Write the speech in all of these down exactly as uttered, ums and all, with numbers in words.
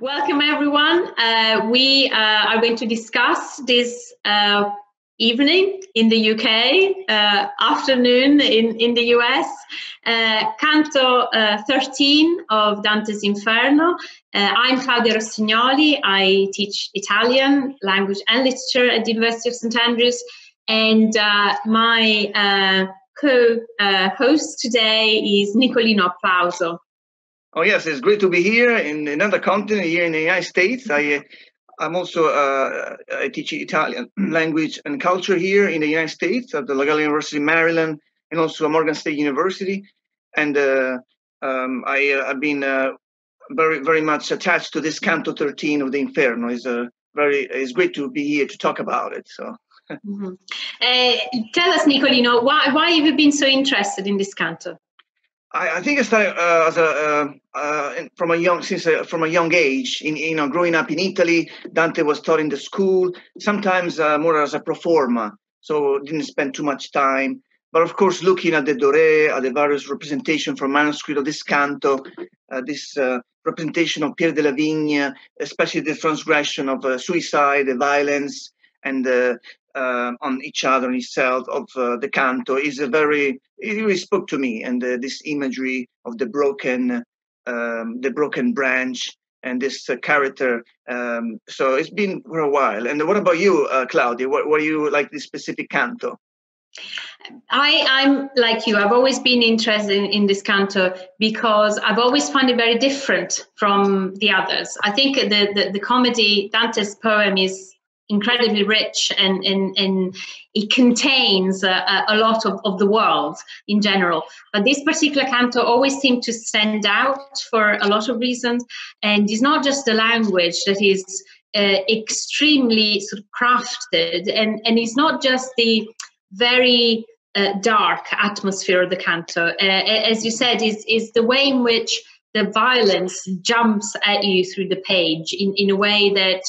Welcome, everyone. Uh, we uh, are going to discuss this uh, evening in the U K, uh, afternoon in, in the U S, uh, Canto uh, thirteen of Dante's Inferno. Uh, I'm Claudia Rossignoli. I teach Italian, language and literature at the University of Saint Andrews. And uh, my uh, co-host uh, today is Nicolino Applauso. Oh, yes, it's great to be here in another continent, here in the United States. I, uh, I'm also uh, I teach Italian language and culture here in the United States at the Loyola University Maryland and also Morgan State University. And uh, um, I, uh, I've been uh, very, very much attached to this Canto thirteen of the Inferno. It's, uh, very, it's great to be here to talk about it. So, mm-hmm. uh, Tell us, Nicolino, why, why have you been so interested in this Canto? I think I started uh, as a, uh, uh, from a young since uh, from a young age. In you know, growing up in Italy, Dante was taught in the school. Sometimes uh, more as a pro forma, so didn't spend too much time. But of course, looking at the Doré, at the various representation from manuscript of this canto, uh, this uh, representation of Pier della Vigna, especially the transgression of uh, suicide, the violence, and uh, uh, on each other and itself of uh, the canto is a very. It really spoke to me, and uh, this imagery of the broken, um, the broken branch, and this uh, character. Um, so it's been for a while. And what about you, uh, Claudia? What, what do you like this specific canto? I, I'm like you. I've always been interested in, in this canto because I've always found it very different from the others. I think the the, the comedy Dante's poem is incredibly rich, and, and, and it contains a, a lot of, of the world in general. But this particular canto always seemed to stand out for a lot of reasons, and it's not just the language that is uh, extremely sort of crafted, and, and it's not just the very uh, dark atmosphere of the canto. Uh, as you said, is is the way in which the violence jumps at you through the page in, in a way that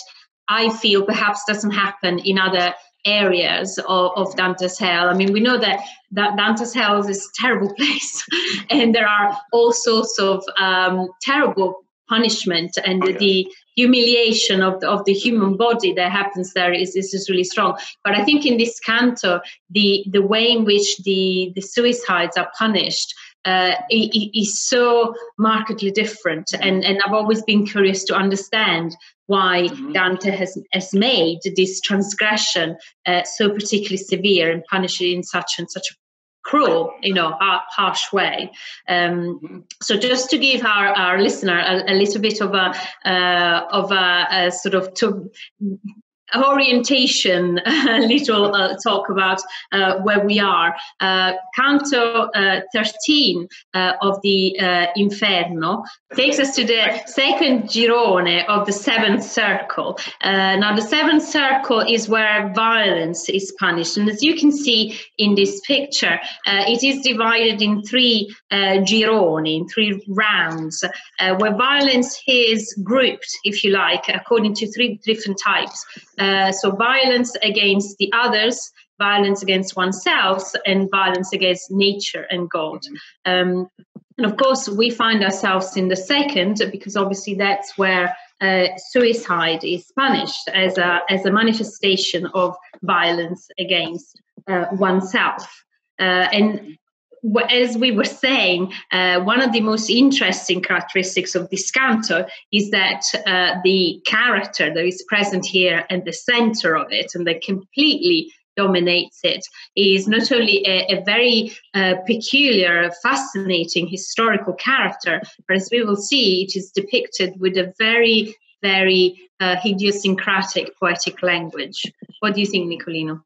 I feel perhaps doesn't happen in other areas of, of Dante's Hell. I mean, we know that, that Dante's Hell is a terrible place and there are all sorts of um, terrible punishment, and oh, yeah. the humiliation of the, of the human body that happens there is, is just really strong. But I think in this canto, the, the way in which the, the suicides are punished uh, is so markedly different. And, and I've always been curious to understand why Dante has, has made this transgression uh, so particularly severe and punished it in such and such a cruel, you know, har harsh way. Um, so just to give our, our listener a, a little bit of a, uh, of a, a sort of to orientation, a little uh, talk about uh, where we are. Uh, Canto uh, thirteen uh, of the uh, Inferno takes us to the second girone of the seventh circle. Uh, now, the seventh circle is where violence is punished. And as you can see in this picture, uh, it is divided in three uh, gironi, in three rounds, uh, where violence is grouped, if you like, according to three different types. Uh, so violence against the others, violence against oneself, and violence against nature and God. Um, and of course, we find ourselves in the second, because obviously that's where uh, suicide is punished as a, as a manifestation of violence against uh, oneself. Uh, and as we were saying, uh, one of the most interesting characteristics of this canto is that uh, the character that is present here and the center of it, and that completely dominates it, is not only a, a very uh, peculiar, fascinating historical character, but as we will see, it is depicted with a very, very uh, idiosyncratic poetic language. What do you think, Nicolino?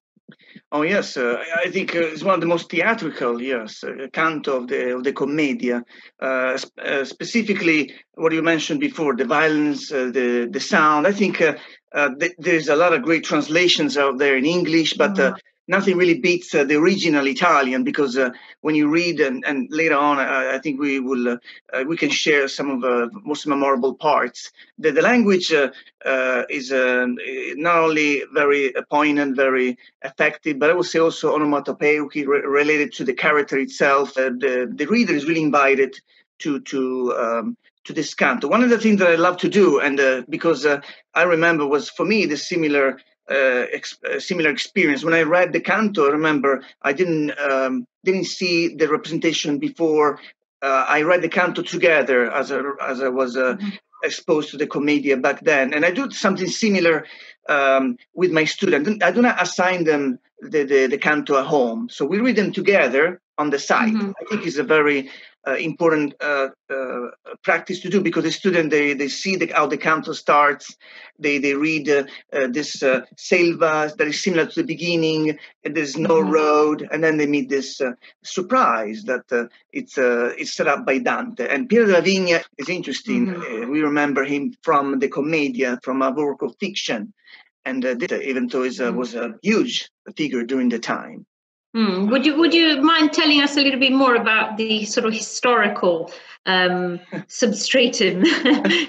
Oh yes, uh, I think uh, it's one of the most theatrical, yes, uh, canto of the of the commedia. Uh, sp uh, specifically, what you mentioned before, the violence, uh, the the sound. I think uh, uh, th there's a lot of great translations out there in English, but uh, nothing really beats uh, the original Italian, because uh, when you read and, and later on, uh, I think we will uh, uh, we can share some of the uh, most memorable parts. The, the language uh, uh, is uh, not only very poignant, very effective, but I would say also onomatopoeic, related to the character itself. Uh, the the reader is really invited to to um, to this canto. One of the things that I love to do, and uh, because uh, I remember, was for me the similar uh, ex uh, similar experience. When I read the canto, I remember I didn't um, didn't see the representation before. Uh, I read the canto together as a, as I was uh, mm-hmm. exposed to the commedia back then, and I do something similar um, with my students. I do not assign them the, the, the canto at home, so we read them together on the site. Mm-hmm. I think it's a very uh, important uh, uh, practice to do, because the student, they they see the, how the canto starts. They they read uh, uh, this uh, selva that is similar to the beginning. And there's no mm-hmm. road, and then they meet this uh, surprise that uh, it's uh, it's set up by Dante. And Pier della Vigna is interesting. Mm-hmm. uh, we remember him from the Commedia, from a work of fiction, and uh, this, uh, even though it uh, was a huge figure during the time. Mm. Would you would you mind telling us a little bit more about the sort of historical um, substratum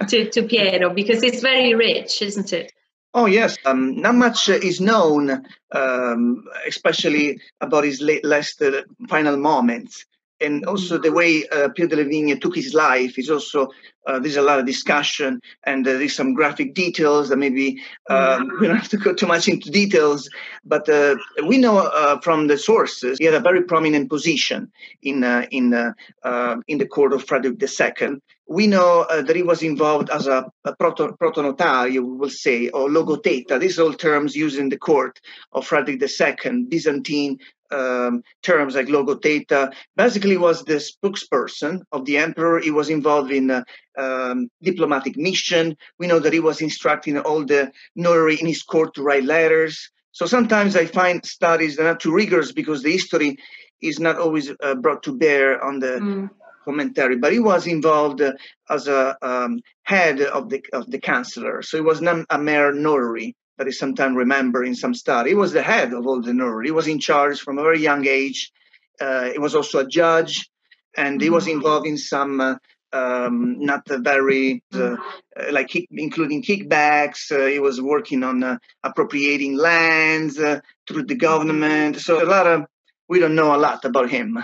to, to Piero, because it's very rich, isn't it? Oh yes, um, not much uh, is known, um, especially about his late, last uh, final moments, and also the way uh, Pier della Vigna took his life is also uh, there's a lot of discussion, and uh, there's some graphic details that maybe um, we don't have to go too much into details, but uh, we know uh, from the sources he had a very prominent position in uh, in uh, uh, in the court of Frederick the Second. We know uh, that he was involved as a, a proto, protonotario, we will say, or logoteta. These are all terms used in the court of Frederick the Second, Byzantine Um, terms like logoteta. Basically, was the spokesperson of the emperor. He was involved in a um, diplomatic mission. We know that he was instructing all the notary in his court to write letters. So sometimes I find studies that are not too rigorous because the history is not always uh, brought to bear on the mm. commentary. But he was involved uh, as a um, head of the of the chancellor. So he was not a mere notary that is sometimes remembered in some study. He was the head of all the notary. He was in charge from a very young age. Uh, he was also a judge, and he was involved in some uh, um, not very, uh, like kick, including kickbacks. Uh, he was working on uh, appropriating lands uh, through the government. So a lot of, we don't know a lot about him.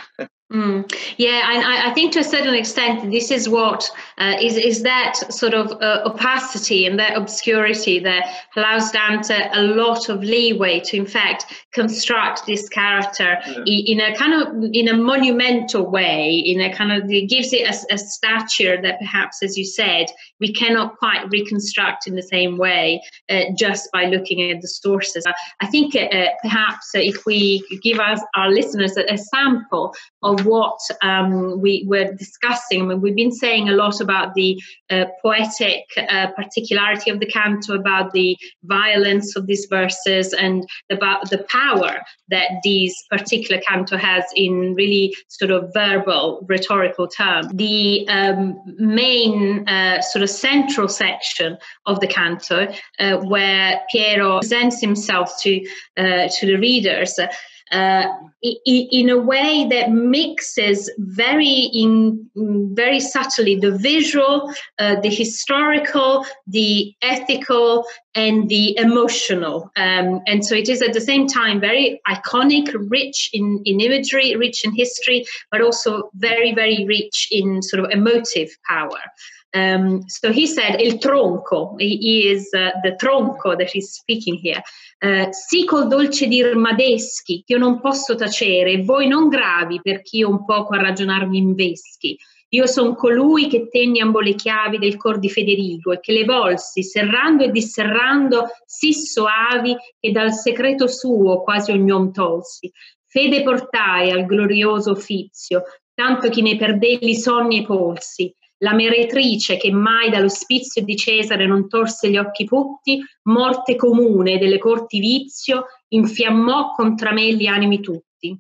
Mm. Yeah, and I, I think to a certain extent, this is what uh, is is that sort of uh, opacity and that obscurity that allows Dante a lot of leeway to, in fact, construct this character yeah. in, in a kind of in a monumental way. In a kind of it gives it a, a stature that perhaps, as you said, we cannot quite reconstruct in the same way uh, just by looking at the sources. I think uh, perhaps if we give us our listeners a, a sample of what um, we were discussing. I mean, we've been saying a lot about the uh, poetic uh, particularity of the canto, about the violence of these verses, and about the power that these particular canto has in really sort of verbal, rhetorical terms. The um, main uh, sort of central section of the canto, uh, where Piero presents himself to uh, to the readers, Uh, Uh, in a way that mixes very, in, very subtly the visual, uh, the historical, the ethical, and the emotional. Um, and so it is at the same time very iconic, rich in, in imagery, rich in history, but also very, very rich in sort of emotive power. Um, so he said, il tronco, he is uh, the tronco that he's speaking here. Uh, sì col dolce dir m'adeschi, ch'io non posso tacere, voi non gravi perch'io un poco a ragionar mi inveschi. Io son colui che tenne ambo le chiavi del cor di Federigo e che le volsi, serrando e disserrando, sì soavi che dal segreto suo quasi ognuom tolsi. Fede portai al glorioso offizio, tanto chi ne perdé li sonni e polsi. La meretrice che mai dall'ospizio di Cesare non torse gli occhi putti, morte comune delle corti vizio, infiammò contra me gli animi tutti.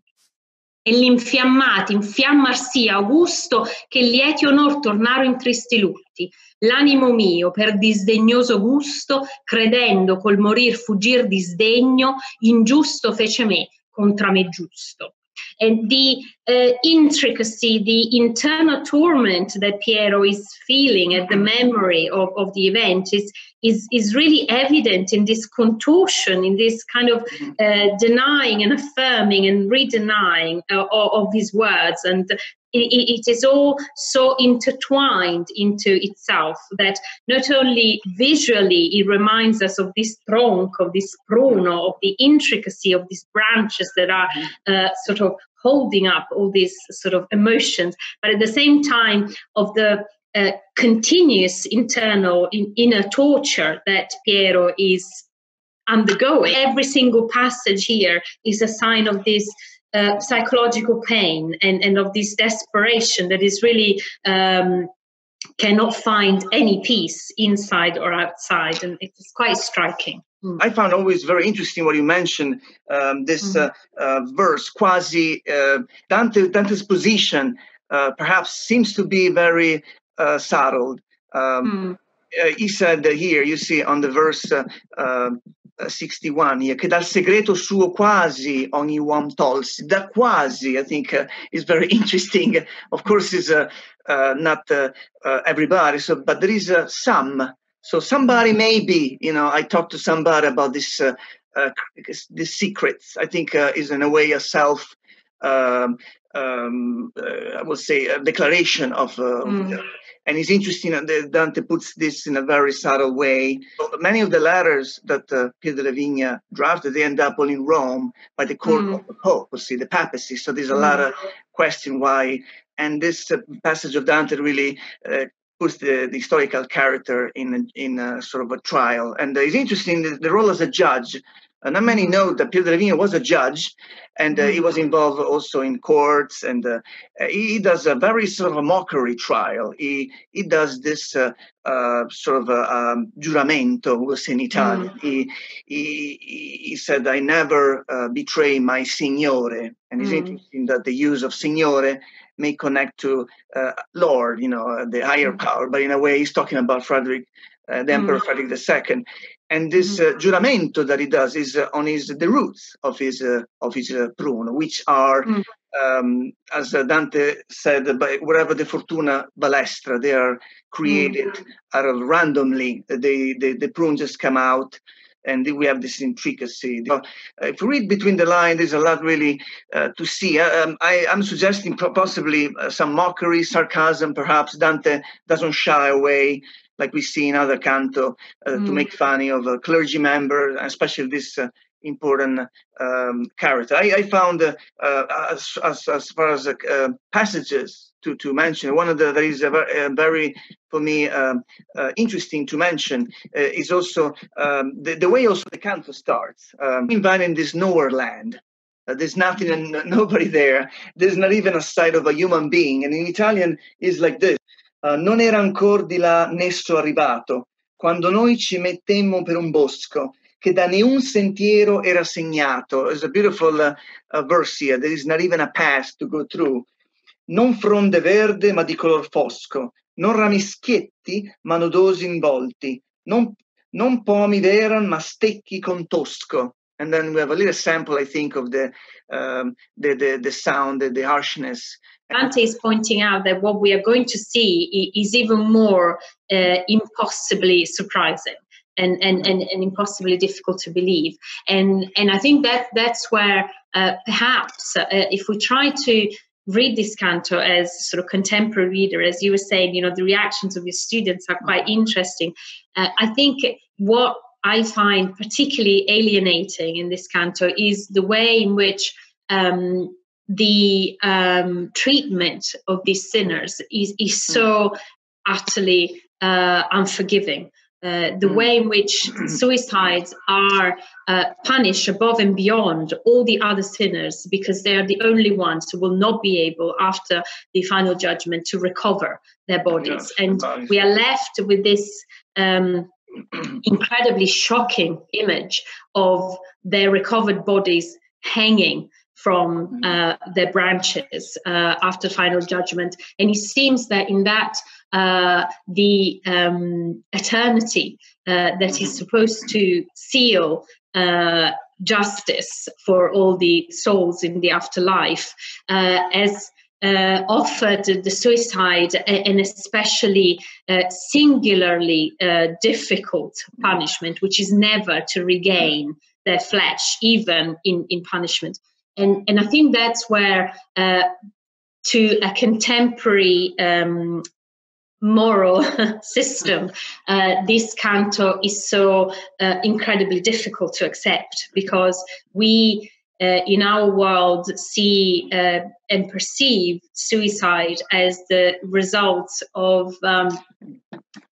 E l'infiammati infiammarsi Augusto, che lieti onor tornaro in tristi lutti. L'animo mio, per disdegnoso gusto, credendo col morir fuggir disdegno, ingiusto fece me, contra me giusto. And the uh, intricacy, the internal torment that Piero is feeling at the memory of, of the event is, is, is really evident in this contortion, in this kind of uh, denying and affirming and re-denying uh, of his words and it, it is all so intertwined into itself that not only visually it reminds us of this trunk, of this pruno, of the intricacy of these branches that are uh, sort of holding up all these sort of emotions, but at the same time of the uh, continuous internal in, inner torture that Piero is undergoing. Every single passage here is a sign of this uh, psychological pain and, and of this desperation that is really um, cannot find any peace inside or outside, and it's quite striking. Mm. I found always very interesting what you mentioned, um, this mm-hmm. uh, uh, verse, quasi, uh, Dante, Dante's position uh, perhaps seems to be very uh, settled. Um, mm. uh, he said uh, here, you see on the verse, uh, uh, sixty-one here, che dal segreto suo quasi ogni uomo tolse. That quasi, I think, uh, is very interesting. Of course, is uh, uh, not uh, uh, everybody, so but there is uh, some. So somebody maybe, you know, I talked to somebody about this, uh, uh, this secrets. I think uh, is in a way a self, um, um, uh, I would say, a declaration of. Uh, mm. And it's interesting that Dante puts this in a very subtle way. Many of the letters that uh, Pier della Vigna drafted, they end up all in Rome by the court mm. of the papacy, the papacy. So there's a mm. lot of question why. And this uh, passage of Dante really uh, puts the, the historical character in, in a sort of a trial. And it's interesting, the, the role as a judge. Uh, not many know that Pier della Vigna was a judge, and uh, mm. he was involved also in courts, and uh, he does a very sort of a mockery trial. He he does this uh, uh, sort of a, um, giuramento, we'll say in Italian. Mm. He, he he said, "I never uh, betray my signore," and it's mm. interesting that the use of signore may connect to uh, Lord, you know, the higher mm. power, but in a way he's talking about Frederick, uh, the Emperor mm. Frederick the Second. And this uh, giuramento that he does is uh, on his the roots of his uh, of his uh, pruno, which are, mm. um, as Dante said, by wherever the fortuna balestra, they are created mm. out of randomly. They, they, the prune just come out, and we have this intricacy. But if you read between the lines, there's a lot really uh, to see. Um, I, I'm suggesting possibly some mockery, sarcasm, perhaps. Dante doesn't shy away, like we see in other canto, uh, mm. to make funny of a clergy member, especially this uh, important um, character. I, I found, uh, uh, as, as, as far as uh, passages to, to mention, one of the that is a, a very, for me, um, uh, interesting to mention uh, is also um, the, the way also the canto starts. Um, inviting this nowhere land. Uh, there's nothing and nobody there. There's not even a sight of a human being. And in Italian, it's like this. Uh, non era ancor di là nesso arrivato, quando noi ci mettemmo per un bosco, che da neun sentiero era segnato. It's a beautiful uh, uh, verse here. There is not even a path to go through. Non fronde verde, ma di color fosco, non ramischietti, ma nodosi involti, non, non pomi veran, ma stecchi con tosco. And then we have a little sample, I think, of the um, the, the, the sound, the, the harshness. Dante is pointing out that what we are going to see is even more uh, impossibly surprising and, and, and, and impossibly difficult to believe. And, and I think that that's where uh, perhaps uh, if we try to read this canto as sort of contemporary reader, as you were saying, you know, the reactions of your students are quite interesting. Uh, I think what I find particularly alienating in this canto is the way in which um, the um, treatment of these sinners is, is so mm. utterly uh, unforgiving. Uh, the mm. way in which suicides are uh, punished above and beyond all the other sinners because they are the only ones who will not be able, after the final judgment, to recover their bodies. Yes, and nice. We are left with this um, incredibly shocking image of their recovered bodies hanging from uh, their branches uh, after final judgment. And it seems that in that uh, the um, eternity uh, that is supposed to seal uh, justice for all the souls in the afterlife uh, as Uh, offered the suicide an especially uh, singularly uh, difficult punishment, which is never to regain their flesh, even in, in punishment. And, and I think that's where uh, to a contemporary um, moral system, uh, this canto is so uh, incredibly difficult to accept, because we uh, in our world see uh, and perceive suicide as the result of um,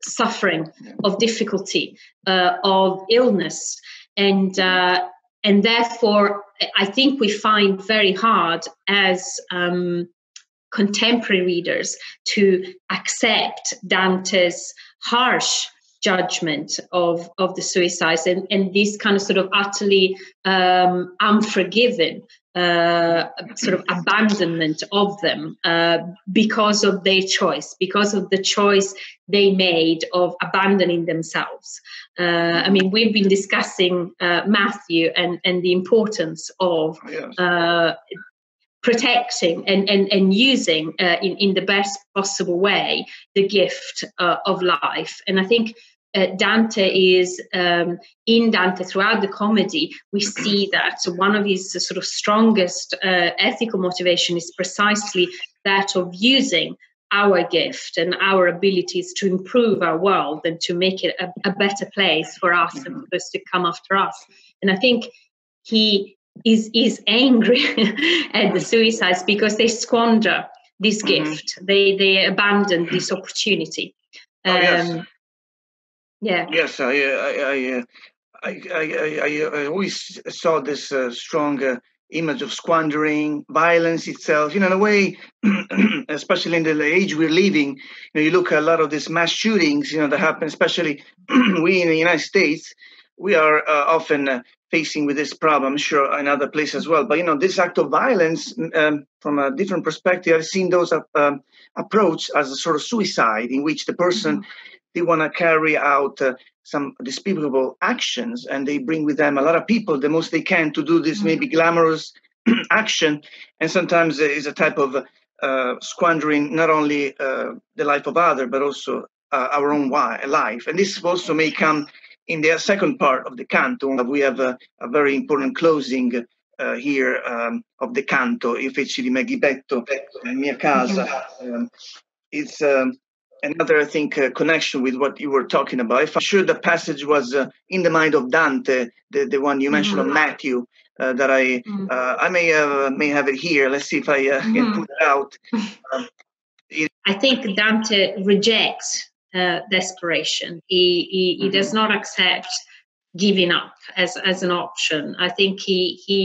suffering, of difficulty, uh, of illness, and uh, and therefore I think we find very hard as um, contemporary readers to accept Dante's harsh judgment of, of the suicides and, and this kind of sort of utterly um, unforgiving uh, sort of abandonment of them uh, because of their choice, because of the choice they made of abandoning themselves. Uh, I mean, we've been discussing uh, Matthew and, and the importance of uh, protecting and, and, and using uh, in, in the best possible way the gift uh, of life. And I think uh, Dante is, um, in Dante throughout the comedy, we see that one of his sort of strongest uh, ethical motivation is precisely that of using our gift and our abilities to improve our world and to make it a, a better place for us and for those to come after us. And I think he... is is angry at the suicides because they squander this mm-hmm. gift, they they abandon this opportunity. Um, oh, yes. Yeah. Yes, I I I, I, I, I, I always saw this uh, stronger image of squandering, violence itself. You know, in a way, especially in the age we're living, you know, you look at a lot of these mass shootings, you know, that happen. Especially we in the United States, we are uh, often. Uh, facing with this problem, I'm sure in other places as well. But, you know, this act of violence, um, from a different perspective, I've seen those uh, um, approached as a sort of suicide in which the person, mm-hmm. they want to carry out uh, some despicable actions, and they bring with them a lot of people, the most they can, to do this mm-hmm. maybe glamorous action. And sometimes it is a type of uh, squandering not only uh, the life of others, but also uh, our own life. And this also may come in the second part of the canto. We have a, a very important closing uh, here um, of the canto, Io feci di me ghibetto, mia casa. Um, it's um, another, I think, uh, connection with what you were talking about. If I'm sure the passage was uh, in the mind of Dante, the, the one you mentioned mm-hmm. on Matthew, uh, that I mm-hmm. uh, I may, uh, may have it here. Let's see if I uh, mm-hmm. can put it out. Um, it- I think Dante rejects Uh, desperation. He, he, he mm-hmm. does not accept giving up as, as an option. I think he he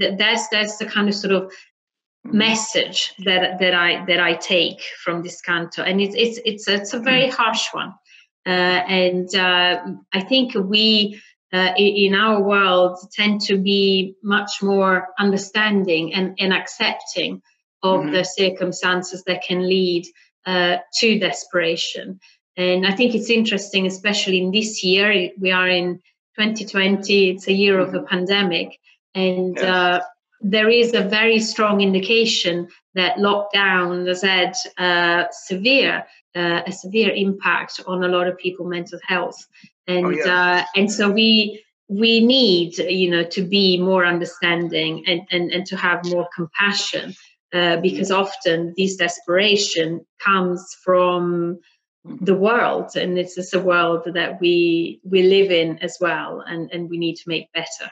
that, that's that's the kind of sort of mm-hmm. message that that I that I take from this canto, and it's it's it's, it's a very mm-hmm. harsh one. Uh, and uh, I think we uh, in our world tend to be much more understanding and, and accepting of mm-hmm. the circumstances that can lead uh, to desperation. And I think it's interesting, especially in this year, we are in twenty twenty, it's a year mm-hmm. of a pandemic, and yes. uh, there is a very strong indication that lockdown has had uh, severe, uh, a severe impact on a lot of people's mental health. And, oh, yes. uh, and so we we need, you know, to be more understanding and, and, and to have more compassion, uh, because mm-hmm. often this desperation comes from the world, and it's just a world that we we live in as well, and and we need to make better.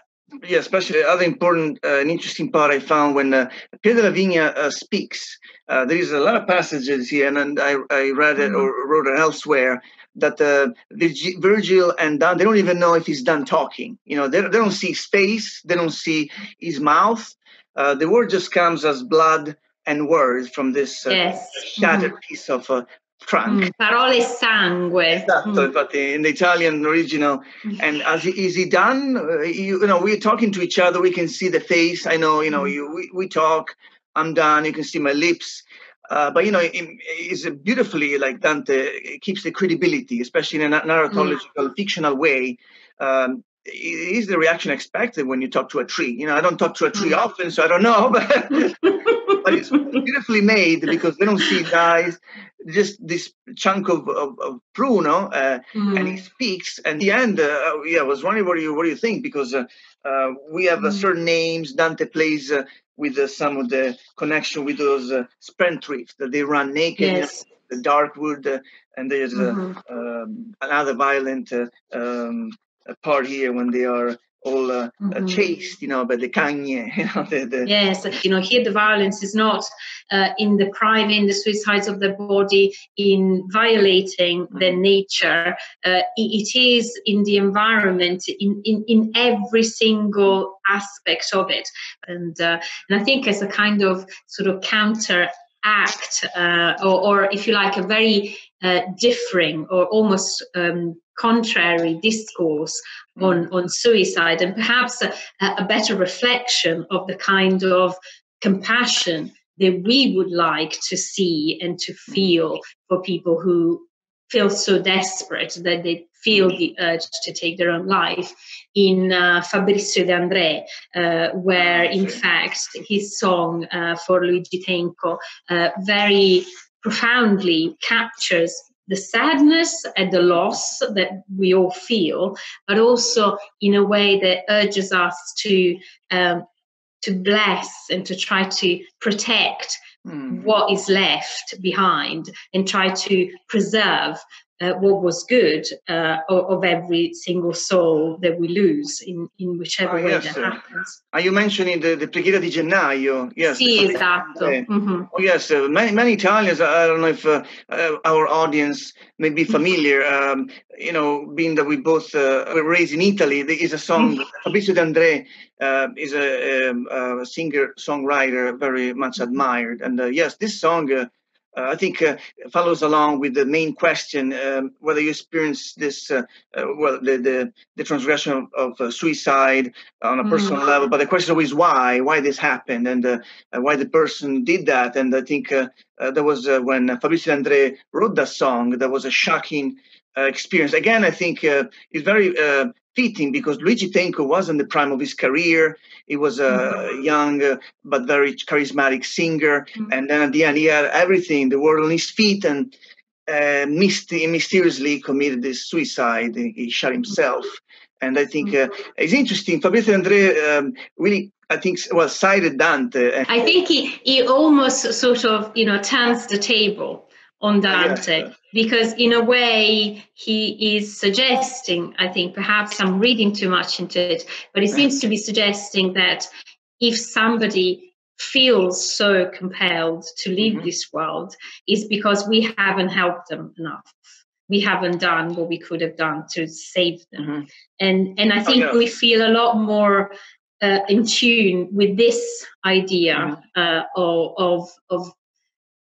Yeah, especially other important uh, and interesting part I found when uh, Pier della Vigna uh, speaks. Uh, there is a lot of passages here, and, and I I read it or wrote it elsewhere that uh, Virg- Virgil and Dante, they don't even know if he's done talking. You know, they they don't see space, they don't see his mouth. Uh, the word just comes as blood and words from this uh, yes. shattered mm-hmm. piece of. Uh, Frank. Mm, parole sangue. Esatto, infatti, in the Italian original. And as is he done? Uh, you, you know, we're talking to each other. We can see the face. I know, you know, you, we, we talk. I'm done. You can see my lips. Uh, but, you know, it, it's beautifully, like Dante, it keeps the credibility, especially in a narratological, mm. fictional way. Um, it is the reaction expected when you talk to a tree. You know, I don't talk to a tree mm. often, so I don't know. But... but it's beautifully made because they don't see his eyes, just this chunk of, of, of Bruno, uh, mm-hmm. and he speaks. And the end, uh, yeah, I was wondering what do you what do you think, because uh, uh, we have mm-hmm. uh, certain names. Dante plays uh, with uh, some of the connection with those uh, spendthrifts that they run naked, yes. you know, the dark wood, uh, and there's mm-hmm. uh, um, another violent uh, um, part here when they are all uh, mm-hmm. chased, you know, by the cagne. You know, the, the yes, you know, here the violence is not uh, in depriving the suicides of the body, in violating mm-hmm. their nature. Uh, it is in the environment, in, in, in every single aspect of it. And, uh, and I think as a kind of sort of counteract, uh, or, or if you like, a very uh, differing or almost um, contrary discourse on, on suicide, and perhaps a, a better reflection of the kind of compassion that we would like to see and to feel for people who feel so desperate that they feel the urge to take their own life. In uh, Fabrizio De André, uh, where in fact his song uh, for Luigi Tenco uh, very profoundly captures the sadness and the loss that we all feel, but also in a way that urges us to um, to bless and to try to protect mm. what is left behind, and try to preserve uh, what was good uh, of, of every single soul that we lose in, in whichever ah, way yes, that sir. happens. Are you mentioning the, the preghiera di gennaio? Yes, sì, esatto. Mm-hmm. Oh, yes, uh, many, many Italians, I don't know if uh, uh, our audience may be familiar, mm-hmm. um, you know, being that we both uh, were raised in Italy, there is a song, mm-hmm. Fabrizio De André uh, is a, um, a singer-songwriter very much admired. And uh, yes, this song, uh, Uh, I think uh, follows along with the main question, um, whether you experience this, uh, uh, well, the, the, the transgression of, of uh, suicide on a mm-hmm. personal level. But the question is why, why this happened, and uh, why the person did that. And I think uh, uh, that was uh, when Fabrizio De André wrote that song, that was a shocking uh, experience. Again, I think uh, it's very uh, fitting, because Luigi Tenco was in the prime of his career. He was a young uh, but very charismatic singer, mm-hmm. and then at the end he had everything, the world on his feet, and uh, myst- mysteriously committed this suicide. He shot himself, and I think uh, it's interesting. Fabrizio De André um, really, I think, well, cited Dante. And- I think he he almost sort of, you know, turns the table on Dante, yes. because in a way he is suggesting, I think, perhaps I'm reading too much into it, but he right. seems to be suggesting that if somebody feels so compelled to leave mm-hmm. this world, it's because we haven't helped them enough. We haven't done what we could have done to save them. Mm-hmm. And and I think oh, yeah. we feel a lot more uh, in tune with this idea mm-hmm. uh, of of, of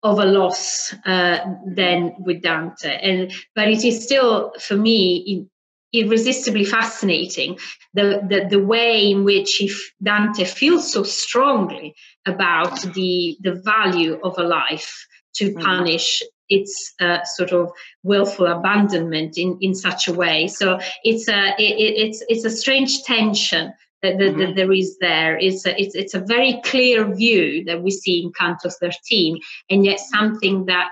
of a loss uh, than with Dante. And but it is still, for me, irresistibly fascinating, the, the, the way in which if Dante feels so strongly about the, the value of a life to punish mm-hmm. its uh, sort of willful abandonment in, in such a way. So it's a, it, it's, it's a strange tension that the, mm-hmm. there is there. It's a, it's, it's a very clear view that we see in Canto thirteen, and yet something that,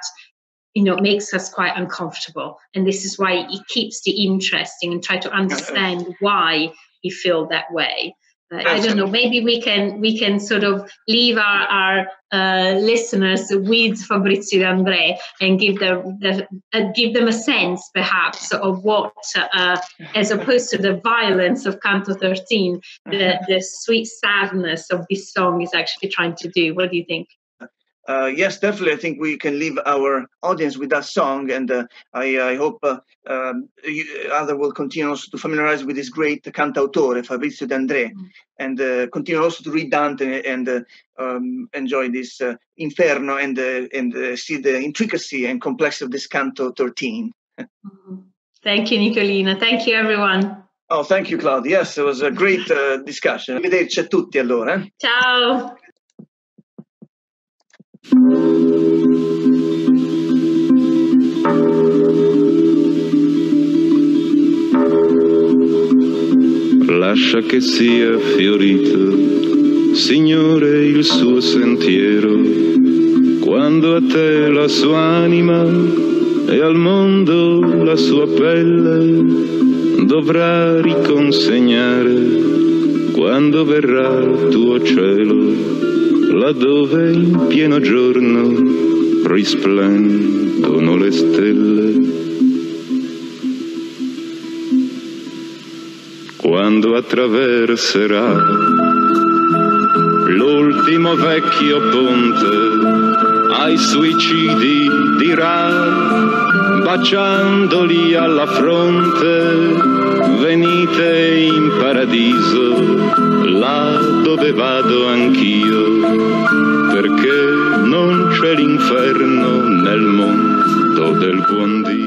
you know, makes us quite uncomfortable. And this is why it keeps the interesting and try to understand why he feel that way. Uh, I don't know, maybe we can we can sort of leave our, our uh, listeners with Fabrizio De André and give them the, uh, give them a sense, perhaps, of what, uh, as opposed to the violence of Canto thirteen, the, the sweet sadness of this song is actually trying to do. What do you think? Uh, yes, definitely. I think we can leave our audience with that song, and uh, I, I hope uh, um, others will continue also to familiarize with this great cantautore, Fabrizio De André, mm-hmm. and uh, continue also to read Dante and uh, um, enjoy this uh, Inferno, and uh, and uh, see the intricacy and complexity of this Canto thirteen. mm-hmm. Thank you, Nicolino. Thank you, everyone. Oh, thank you, Claudia. Yes, it was a great uh, discussion. Arrivederci a tutti, allora. Ciao. Lascia che sia fiorito, Signore, il suo sentiero, quando a te la sua anima e al mondo la sua pelle dovrà riconsegnare, quando verrà il tuo cielo. laddove in pieno giorno risplendono le stelle. Quando attraverserà l'ultimo vecchio ponte, ai suicidi dirà, baciandoli alla fronte, venite in paradiso, là dove vado anch'io, perché non c'è l'inferno nel mondo del buon Dio.